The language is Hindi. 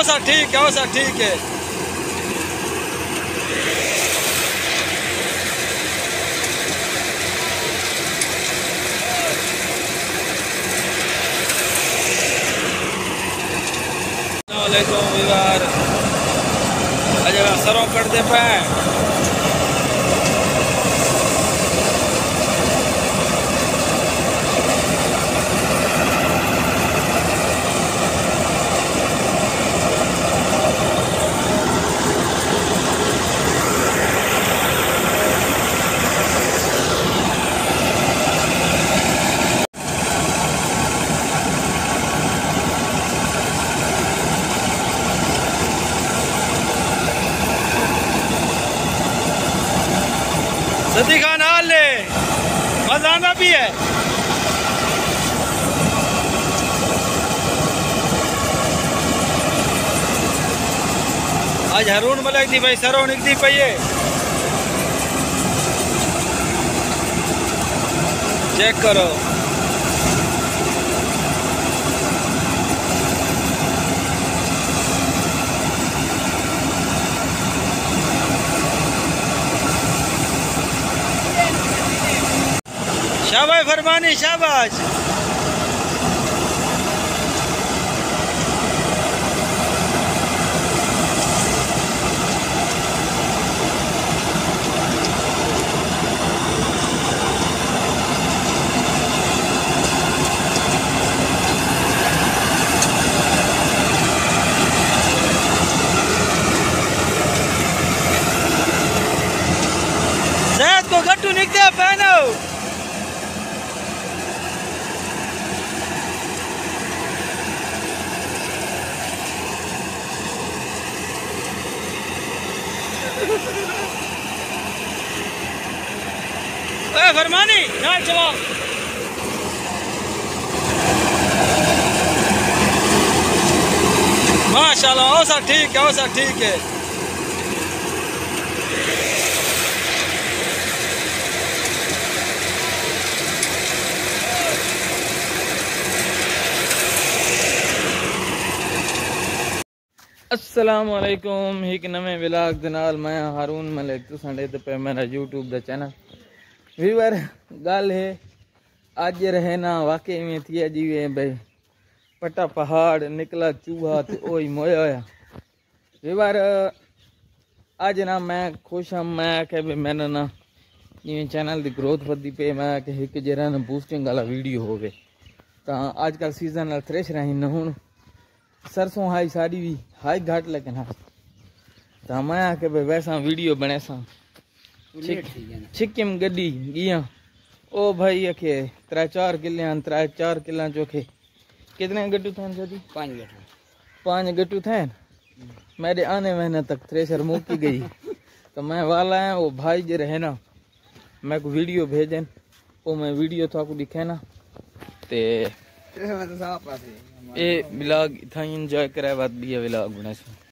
आओ सर ठीक है। अजरा सरों कर दे पाए खान हाल ले मजाना भी है। आज हारून मलिक दी भाई सरों निकली पई है। चेक करो शाबाश फरमानी शाबाश। सेहत को गट्टू निकले पहनो फरमानी ना चला। माशाल्लाह आओ सर ठीक है। अस्सलामुअलैकुम एक नवे विलाग दे नाल मैं हारून मलिक तुसां दे पे मेरा यूट्यूब दा चैनल वीवर गल है अज रहना वाकई में थी जी वे भाई पट्टा पहाड़ निकला चूहा तो ओ ही मोया होया वीवर अज ना मैं खुश हाँ। मैं आख्या भी मैंने ना जिमें चैनल की ग्रोथ वधी पे मैं आख्या एक जरा ना बूस्टिंग वाला वीडियो हो गए तो अजकल सीजन थ्रेश रही न हूँ सरसों हाई साड़ी भी हाई घाट लेकिन हाँ तो मैं आख्या भाई वैसा वीडियो बने सा छिकिम गड्डी गियाँ ओ भाई अखे 3-4 किला चोखे कितने गड्डू थे गड्डी 5 गड्डू थे मेरे आने महीने तक थ्रेशर मुकी गई तो मैं वाला है वो भाई जे रहे ना मैं को वीडियो भेजन वो मैं वीडियो था को दिखे ना ते ए व्लॉग इतना एंजॉय करे बात भी है व्लॉग बने